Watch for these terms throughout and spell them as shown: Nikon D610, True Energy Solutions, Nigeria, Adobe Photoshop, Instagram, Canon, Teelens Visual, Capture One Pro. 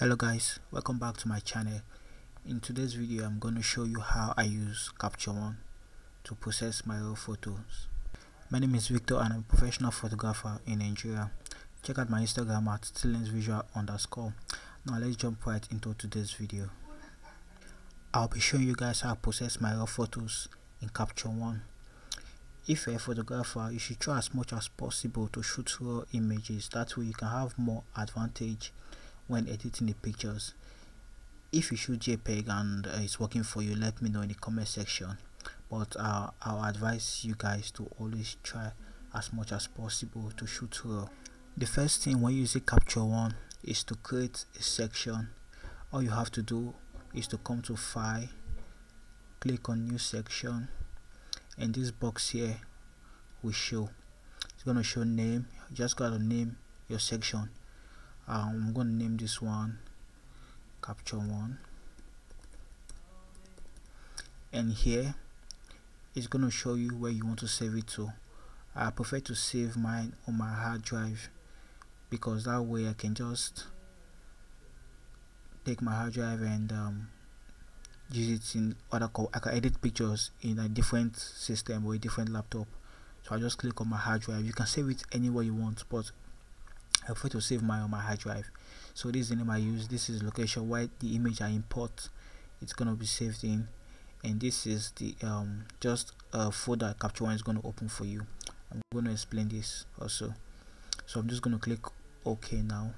Hello guys, welcome back to my channel. In today's video I'm going to show you how I use Capture One to process my raw photos. My name is Victor and I'm a professional photographer in Nigeria. Check out my Instagram at teelensvisual_. Now let's jump right into today's video. I'll be showing you guys how I process my raw photos in Capture One. If you're a photographer, you should try as much as possible to shoot raw images. That way you can have more advantage when editing the pictures. If you shoot JPEG and it's working for you, let me know in the comment section, but I'll advise you guys to always try as much as possible to shoot raw. The first thing when you use Capture One is to create a section. All you have to do is to come to File, click on New Section, and this box here will show. It's going to show name. You just got to name your section. I'm going to name this one Capture One, and here it's going to show you where you want to save it to. I prefer to save mine on my hard drive because that way I can just take my hard drive and use it in I can edit pictures in a different system or a different laptop. So I just click on my hard drive. You can save it anywhere you want, but I prefer to save mine on my hard drive. So this is the name I use, this is location where the image I import it's gonna be saved in, and this is the just a folder Capture One is gonna open for you. I'm gonna explain this also. So I'm just gonna click OK now,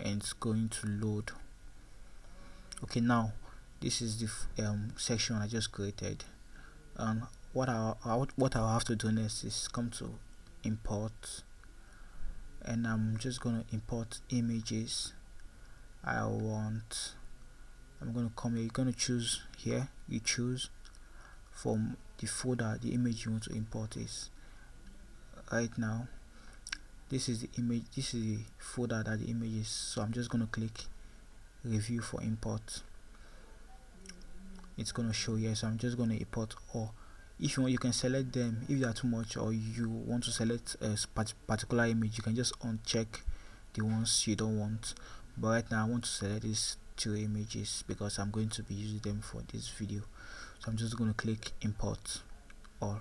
and it's going to load. Okay, now this is the section I just created. What I'll have to do next is come to import, and I'm just going to import images I want. I'm going to come here, you're going to choose here, you choose from the folder the image you want to import is. Right now this is the image, this is the folder that the image is, so I'm just going to click review for import. It's going to show here, so I'm just going to import all. If you want, you can select them if they are too much, or you want to select a particular image, you can just uncheck the ones you don't want. But right now I want to select these two images because I'm going to be using them for this video, so I'm just going to click import all.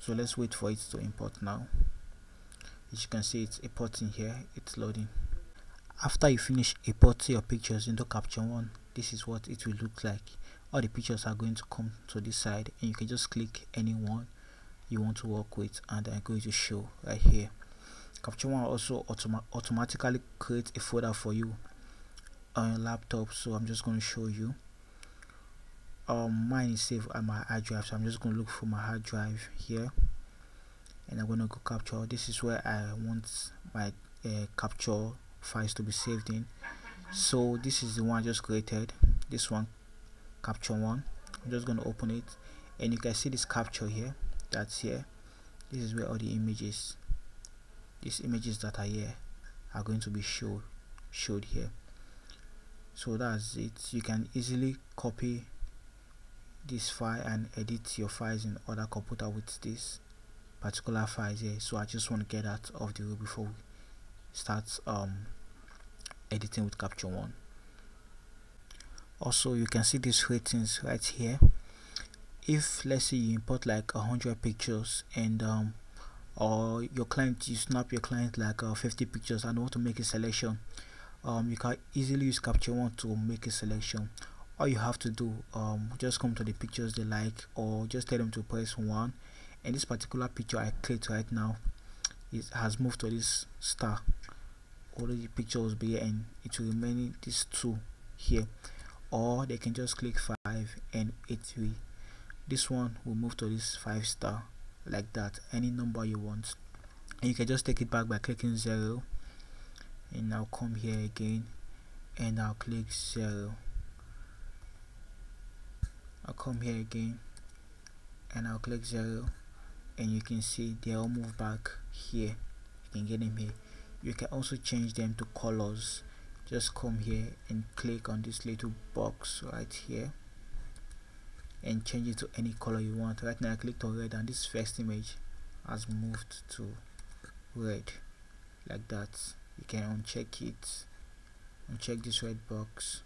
So let's wait for it to import. Now as you can see, it's importing here, it's loading. After you finish importing your pictures into Capture One, this is what it will look like. All the pictures are going to come to this side, and you can just click any one you want to work with, and I'm going to show right here. Capture One also automatically creates a folder for you on your laptop, so I'm just going to show you. Mine is saved on my hard drive, so I'm just going to look for my hard drive here, and I'm going to go capture. This is where I want my capture files to be saved in. So this is the one I just created, this one, Capture One. I'm just going to open it, and you can see this capture here, that's here. This is where all the images, these images that are here are going to be showed here. So that's it. You can easily copy this file and edit your files in other computer with this particular files here. So I just want to get out of the way before we start editing with Capture One. Also, you can see these ratings right here. If let's say you import like 100 pictures, and or your client, you snap your client like 50 pictures and want to make a selection, you can easily use Capture One to make a selection. All you have to do, just come to the pictures they like, or just tell them to press 1, and this particular picture I clicked right now, it has moved to this star. All the pictures be here, and it will remain these two here. Or they can just click 5 and 8 3. This one will move to this 5 star like that, any number you want, and you can just take it back by clicking 0, and I'll come here again and I'll click 0. I'll come here again and I'll click 0, and you can see they all move back here. You can get them here. You can also change them to colors. Just come here and click on this little box right here and change it to any color you want. Right now I clicked on red, and this first image has moved to red like that. you can uncheck it, uncheck this red box,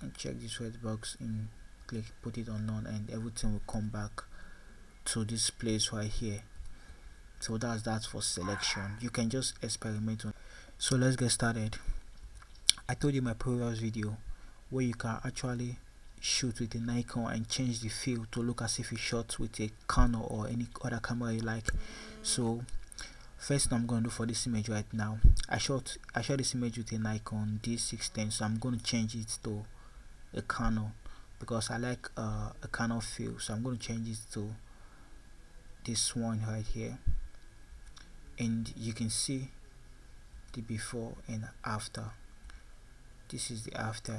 and check this red box in, click put it on none, and everything will come back to this place right here. So that's that for selection. You can just experiment on. So let's get started. I told you in my previous video where you can actually shoot with a Nikon and change the feel to look as if you shot with a Canon or any other camera you like. So first thing I'm going to do for this image right now, I shot this image with a Nikon D610, so I'm going to change it to a Canon because I like a Canon feel. So I'm going to change it to this one right here, and you can see the before and after. This is the after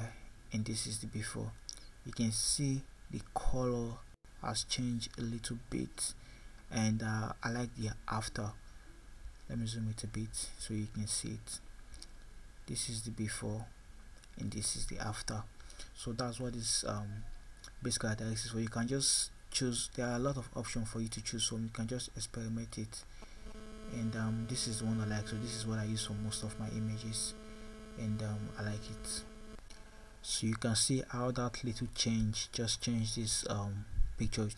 and this is the before. You can see the color has changed a little bit, and I like the after. Let me zoom it a bit so you can see it. This is the before and this is the after. So that's what is basic characteristics. So you can just choose, there are a lot of options for you to choose from. You can just experiment it, and this is the one I like. So this is what I use for most of my images, and I like it. So you can see how that little change just changed this picture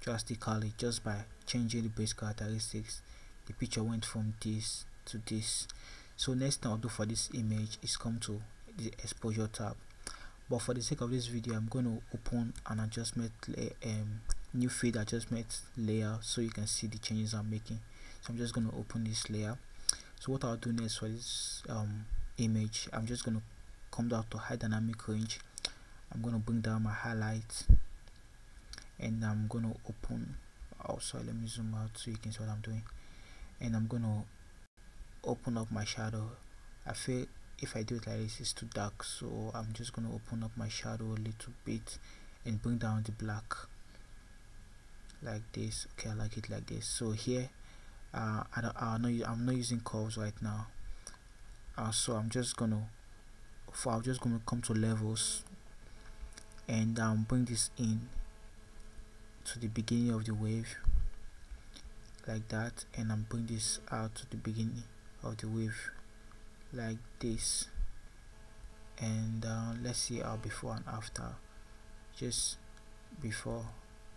drastically. Just by changing the base characteristics, the picture went from this to this. So next thing I'll do for this image is come to the exposure tab, but for the sake of this video I'm going to open an adjustment new field adjustment layer so you can see the changes I'm making. So I'm just going to open this layer. So what I'll do next for this image, I'm just going to come down to high dynamic range. I'm going to bring down my highlight, and I'm going to open, also let me zoom out so you can see what I'm doing, and I'm going to open up my shadow. I feel if I do it like this it's too dark, so I'm just going to open up my shadow a little bit and bring down the black like this. Okay, I like it like this. So here I'm not using curves right now, so I'm just going to come to levels and bring this in to the beginning of the wave like that, and I'm bring this out to the beginning of the wave like this, and let's see our before and after. Just before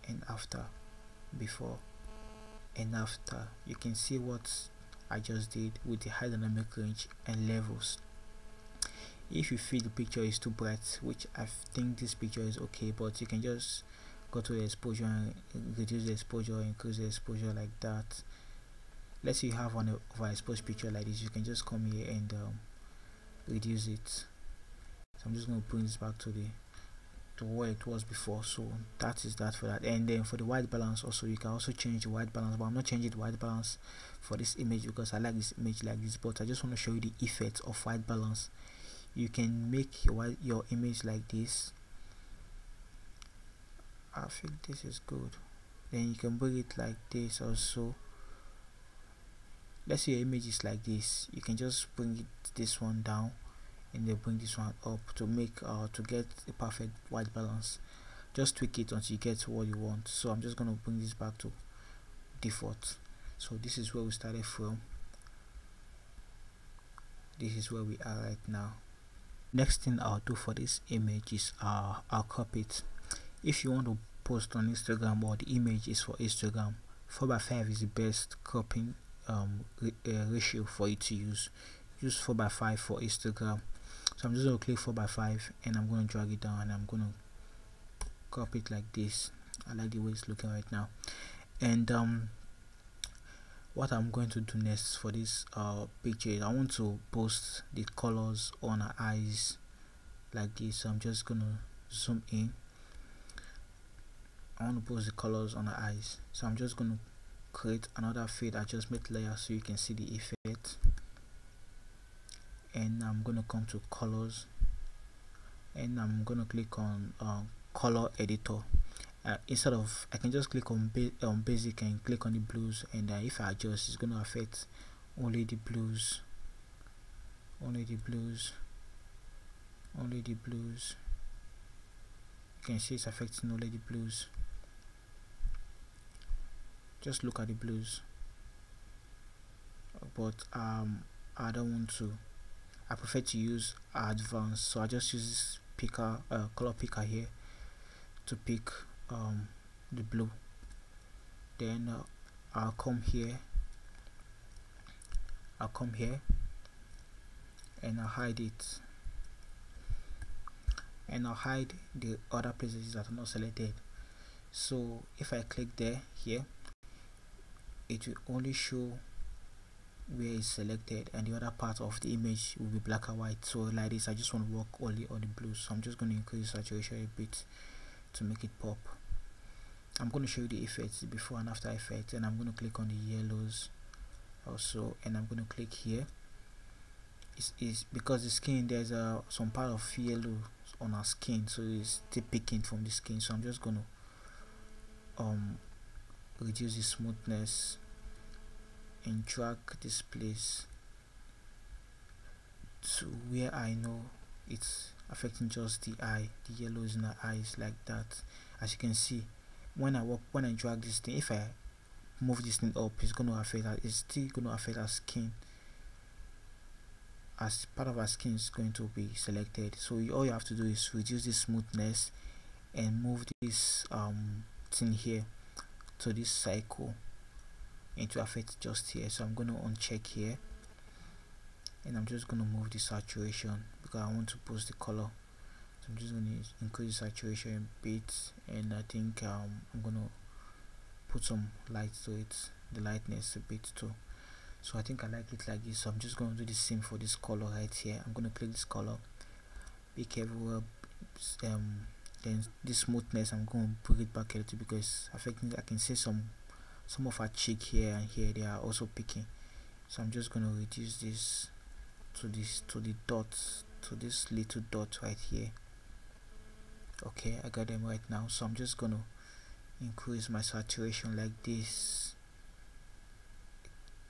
and after, before and after. You can see what I just did with the high dynamic range and levels. If you feel the picture is too bright, which I think this picture is okay, but you can just go to the exposure and reduce the exposure, increase the exposure like that. Let's say you have an overexposed picture like this, you can just come here and reduce it. So I'm just going to bring this back to where it was before. So that is that for that. And then for the white balance also, you can also change the white balance, but I'm not changing the white balance for this image because I like this image like this, but I just want to show you the effect of white balance. You can make your image like this. I think this is good. Then you can bring it like this also. Let's say your image is like this, you can just bring this one down and then bring this one up to make to get a perfect white balance. Just tweak it until you get what you want. So I'm just going to bring this back to default. So this is where we started from, this is where we are right now. Next thing I'll do for this image is I'll crop it. If you want to post on Instagram or the image is for Instagram, 4:5 is the best cropping ratio for you to use. Use 4:5 for Instagram. So I'm just going to click 4:5 and I'm going to drag it down and I'm going to crop it like this. I like the way it's looking right now. And what I'm going to do next for this picture is I want to post the colors on her eyes like this. So I'm just going to zoom in. I want to post the colors on her eyes, so I'm just going to create another field adjustment layer so you can see the effect, and I'm going to come to colors and I'm going to click on color editor. Instead of, I can just click on basic and click on the blues, and if I adjust it's going to affect only the blues, only the blues, only the blues. You can see it's affecting only the blues. Just look at the blues, but I don't want to. I prefer to use advanced, so I just use this picker, color picker here to pick the blue. Then I'll come here and I'll hide it, and I'll hide the other places that are not selected. So if I click there, here, it will only show where it's selected, and the other part of the image will be black and white. So like this, I just want to work only on the blue, so I'm just going to increase saturation a bit to make it pop. I'm going to show you the effects, before and after effects, and I'm going to click on the yellows also, and I'm going to click here. It's because the skin, there's some part of yellow on our skin, so it's still picking from the skin, so I'm just going to reduce the smoothness and drag this place to where I know it's affecting just the eye, the yellows in the eyes, like that. As you can see, when I drag this thing, if I move this thing up, it's going to affect that. It's still going to affect our skin, as part of our skin is going to be selected. So all you have to do is reduce the smoothness and move this thing here to this cycle, and to affect just here. So I'm going to uncheck here, and I'm just going to move the saturation because I want to boost the color. So I'm just going to increase the saturation a bit, and I think I'm going to put some light to it, the lightness a bit too. So I think I like it like this. So I'm just going to do the same for this color right here. I'm going to click this color, pick everywhere, then this smoothness, I'm going to bring it back a little because I can see some of our cheek here and here, they are also picking. So I'm just going to reduce this to the dots, to this little dot right here. Okay, I got them right now. So I'm just going to increase my saturation like this.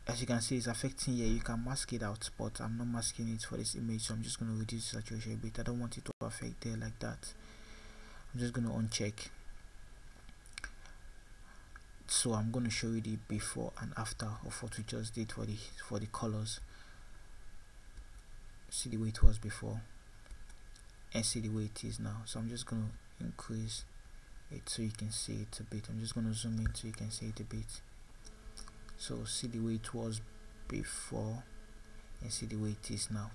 As you can see, it's affecting here. You can mask it out, but I'm not masking it for this image, so I'm just going to reduce the saturation a bit. I don't want it to affect there like that. I'm just going to uncheck. So I'm going to show you the before and after of what we just did for the colors. See the way it was before and see the way it is now. So I'm just going to increase it so you can see it a bit. I'm just going to zoom in so you can see it a bit. So see the way it was before and see the way it is now,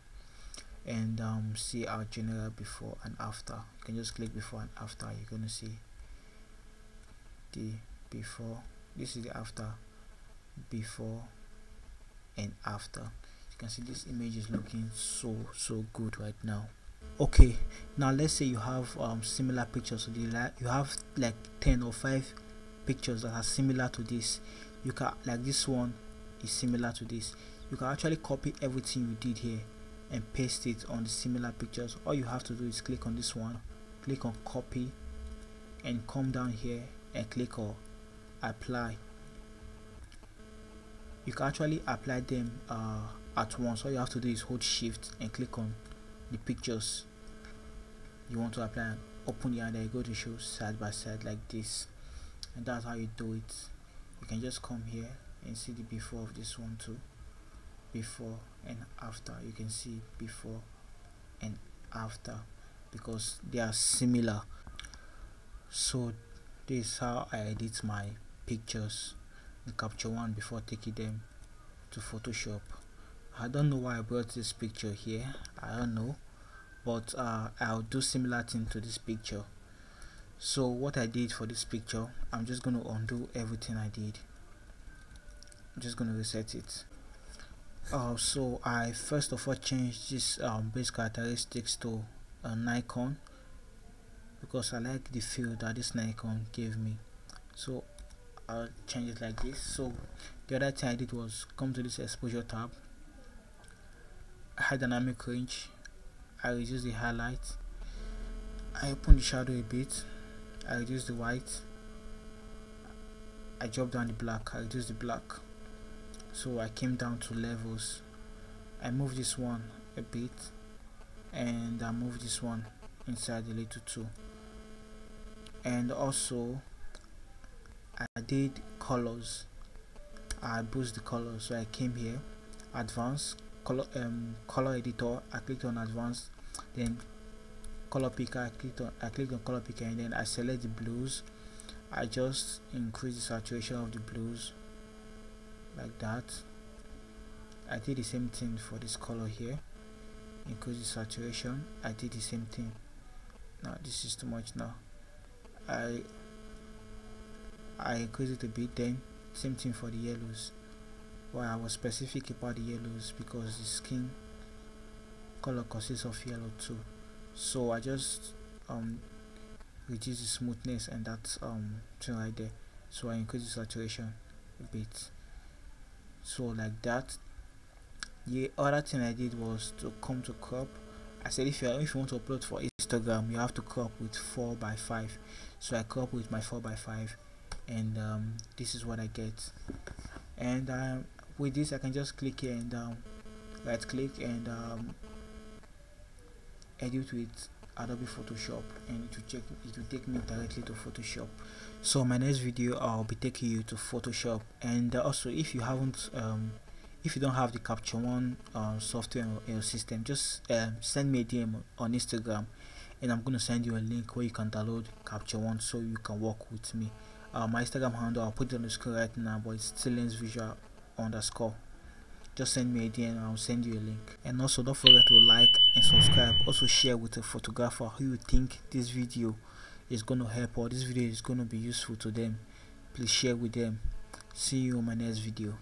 and see our general before and after. You can just click before and after. You're going to see the before, this is the after, before and after. You can see this image is looking so good right now. Okay, now let's say you have similar pictures, so you have like 10 or 5 pictures that are similar to this. You can, like this one is similar to this, you can actually copy everything you did here and paste it on the similar pictures. All you have to do is click on this one, click on copy, and come down here and click on apply. You can actually apply them at once. All you have to do is hold shift and click on the pictures you want to apply and open the other. You go to show side by side like this, and that's how you do it. You can just come here and see the before of this one too, before and after. You can see before and after because they are similar. So this is how I edit my pictures in Capture One before taking them to Photoshop. I don't know why I brought this picture here, I don't know, but I'll do similar thing to this picture. So what I did for this picture, I'm just going to undo everything I did. I'm just going to reset it. So I first of all changed this base characteristics to a Nikon, because I like the feel that this Nikon gave me. So I'll change it like this. So the other thing I did was come to this exposure tab. I had dynamic range. I reduce the highlight. I open the shadow a bit. I reduce the white. I drop down the black. I reduce the black. So I came down to levels. I move this one a bit, and I move this one inside the little tool. And also I did colors. I boost the colors, so I came here, advanced, color editor, I clicked on advanced, then color picker, I clicked on color picker, and then I select the blues. I just increase the saturation of the blues like that. I did the same thing for this color here, increase the saturation. I did the same thing. Now this is too much. Now I increase it a bit. Then same thing for the yellows. Why I was specific about the yellows, because the skin color consists of yellow too. So I just reduce the smoothness, and that's thing right there. So I increase the saturation a bit, so like that. The other thing I did was to come to crop. I said if you want to upload for Instagram, you have to crop with 4x5. So I crop with my 4x5, and this is what I get. And with this I can just click here and right click and edit with Adobe Photoshop, and it will take me directly to Photoshop. So my next video I'll be taking you to Photoshop. And also, if you haven't if you don't have the Capture One software or system, just send me a DM on Instagram, and I'm gonna send you a link where you can download Capture One so you can work with me. My Instagram handle, I'll put it on the screen right now, but it's Teelens Visual _. Just send me a DM and I'll send you a link. And also don't forget to like and subscribe. Also share with a photographer who you think this video is gonna help, or this video is gonna be useful to them. Please share with them. See you on my next video.